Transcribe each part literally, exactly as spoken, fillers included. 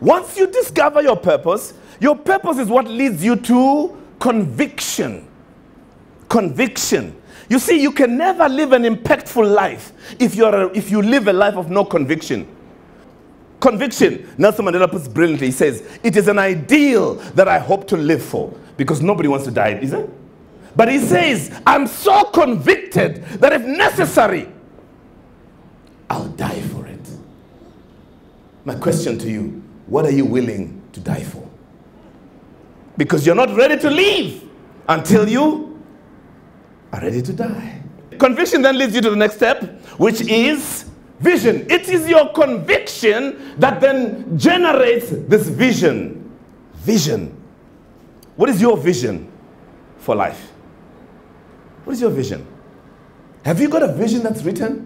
Once you discover your purpose, your purpose is what leads you to conviction. Conviction. You see, you can never live an impactful life if, you're a, if you live a life of no conviction. Conviction, Nelson Mandela puts brilliantly, he says, it is an ideal that I hope to live for, because nobody wants to die, is it? But he says, I'm so convicted that if necessary, I'll die for it. My question to you, what are you willing to die for? Because you're not ready to leave until you are ready to die. Conviction then leads you to the next step, which is vision. It is your conviction that then generates this vision. Vision. What is your vision for life? What is your vision? Have you got a vision that's written?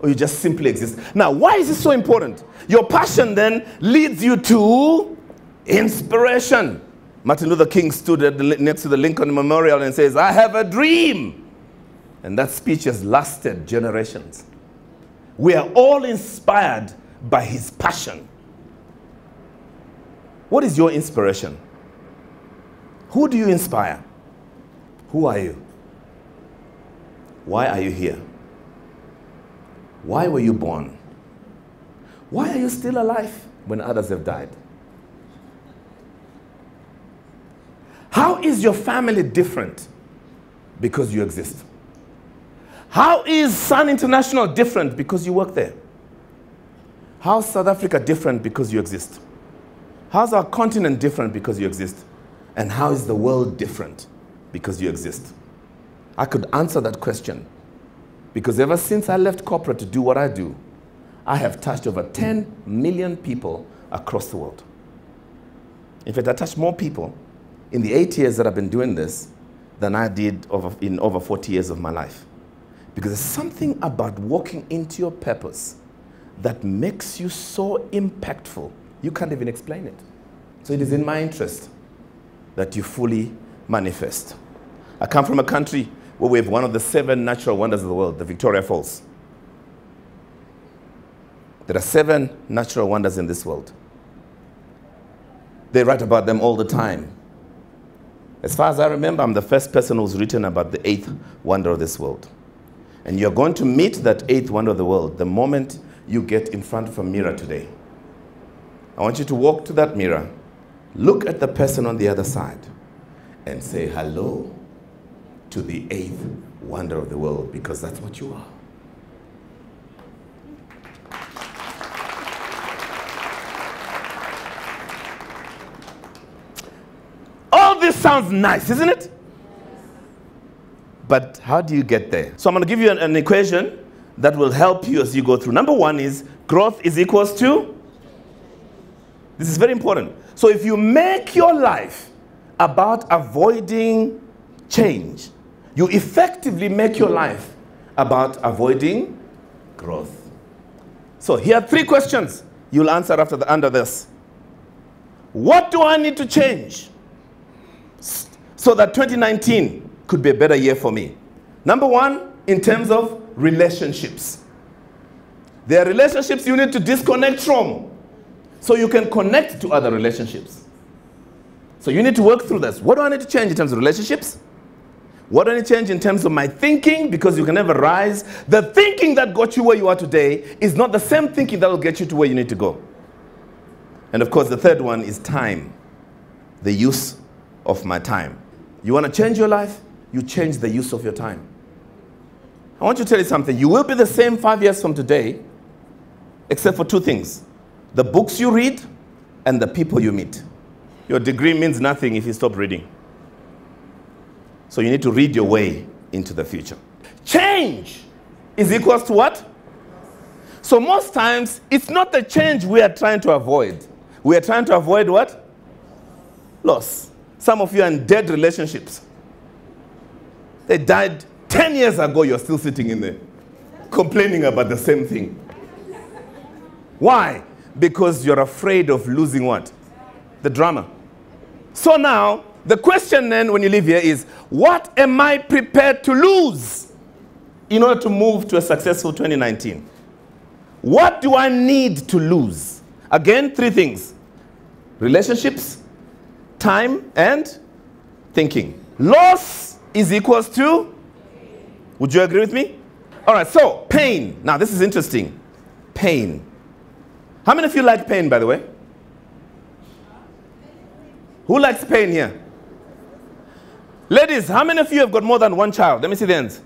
Or you just simply exist? Now, why is this so important? Your passion then leads you to inspiration. Martin Luther King stood at the, next to the Lincoln Memorial and says, I have a dream. And that speech has lasted generations. We are all inspired by his passion. What is your inspiration? Who do you inspire? Who are you? Why are you here? Why were you born? Why are you still alive when others have died? How is your family different because you exist? How is Sun International different because you work there? How is South Africa different because you exist? How is our continent different because you exist? And how is the world different because you exist? I could answer that question. Because ever since I left corporate to do what I do, I have touched over ten million people across the world. In fact, I touched more people in the eight years that I've been doing this than I did over, in over forty years of my life. Because there's something about walking into your purpose that makes you so impactful, you can't even explain it. So it is in my interest that you fully manifest. I come from a country where we have one of the seven natural wonders of the world, the Victoria Falls. There are seven natural wonders in this world. They write about them all the time. As far as I remember, I'm the first person who's written about the eighth wonder of this world. And you're going to meet that eighth wonder of the world the moment you get in front of a mirror today. I want you to walk to that mirror, look at the person on the other side, and say hello to the eighth wonder of the world, because that's what you are. All this sounds nice, isn't it? But how do you get there? So I'm going to give you an, an equation that will help you as you go through. Number one is growth is equals to, this is very important. So if you make your life about avoiding change, you effectively make your life about avoiding growth. So here are three questions you'll answer after the, under this. What do I need to change so that twenty nineteen could be a better year for me? Number one, in terms of relationships. There are relationships you need to disconnect from so you can connect to other relationships. So you need to work through this. What do I need to change in terms of relationships? What do I need to change in terms of my thinking? Because you can never rise. The thinking that got you where you are today is not the same thinking that will get you to where you need to go. And of course, the third one is time. The use of my time. You want to change your life? You change the use of your time. I want you to tell you something. You will be the same five years from today, except for two things. The books you read and the people you meet. Your degree means nothing if you stop reading. So you need to read your way into the future. Change is equals to what? So most times, it's not the change we are trying to avoid. We are trying to avoid what? Loss. Some of you are in dead relationships. They died ten years ago, you're still sitting in there, complaining about the same thing. Why? Because you're afraid of losing what? The drama. So now, the question then when you leave here is, what am I prepared to lose in order to move to a successful twenty nineteen? What do I need to lose? Again, three things. relationships, time, and thinking. Loss is equals to, would you agree with me? All right, so pain. Now, this is interesting. Pain. How many of you like pain, by the way? Who likes pain here? Ladies, how many of you have got more than one child? Let me see the hands.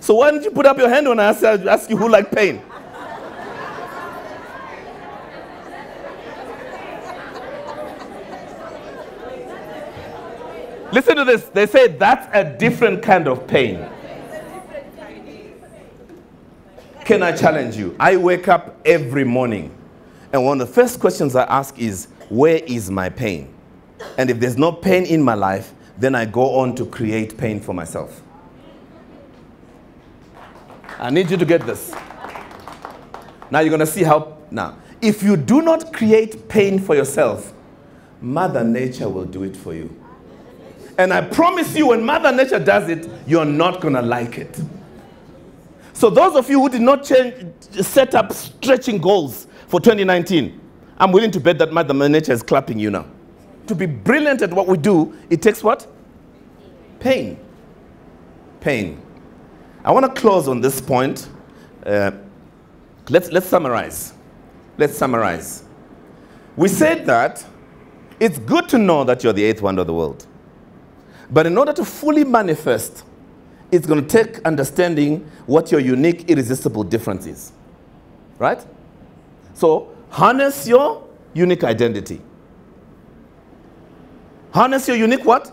So why don't you put up your hand when I ask, ask you who likes pain? Listen to this. They say that's a different kind of pain. Can I challenge you? I wake up every morning, and one of the first questions I ask is, where is my pain? And if there's no pain in my life, then I go on to create pain for myself. I need you to get this. Now you're going to see how. Now, if you do not create pain for yourself, Mother Nature will do it for you. And I promise you, when Mother Nature does it, you're not going to like it. So those of you who did not change, set up stretching goals for twenty nineteen, I'm willing to bet that Mother Nature is clapping you now. To be brilliant at what we do, it takes what? Pain. Pain. I want to close on this point. Uh, let's, let's summarize. Let's summarize. We said that it's good to know that you're the eighth wonder of the world. But in order to fully manifest, it's going to take understanding what your unique, irresistible difference is. Right? So harness your unique identity. Harness your unique what?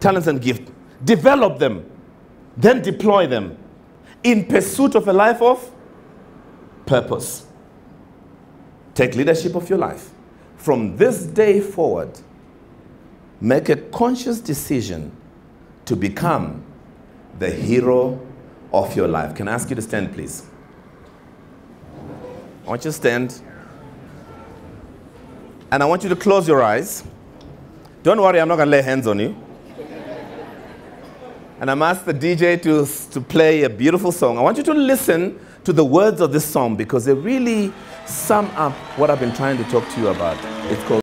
Talents and gifts. Develop them. Then deploy them in pursuit of a life of purpose. Take leadership of your life. From this day forward, make a conscious decision to become the hero of your life. Can I ask you to stand, please? I want you to stand. And I want you to close your eyes. Don't worry, I'm not going to lay hands on you. And I'm asked the D J to, to play a beautiful song. I want you to listen to the words of this song because they really sum up what I've been trying to talk to you about. It's called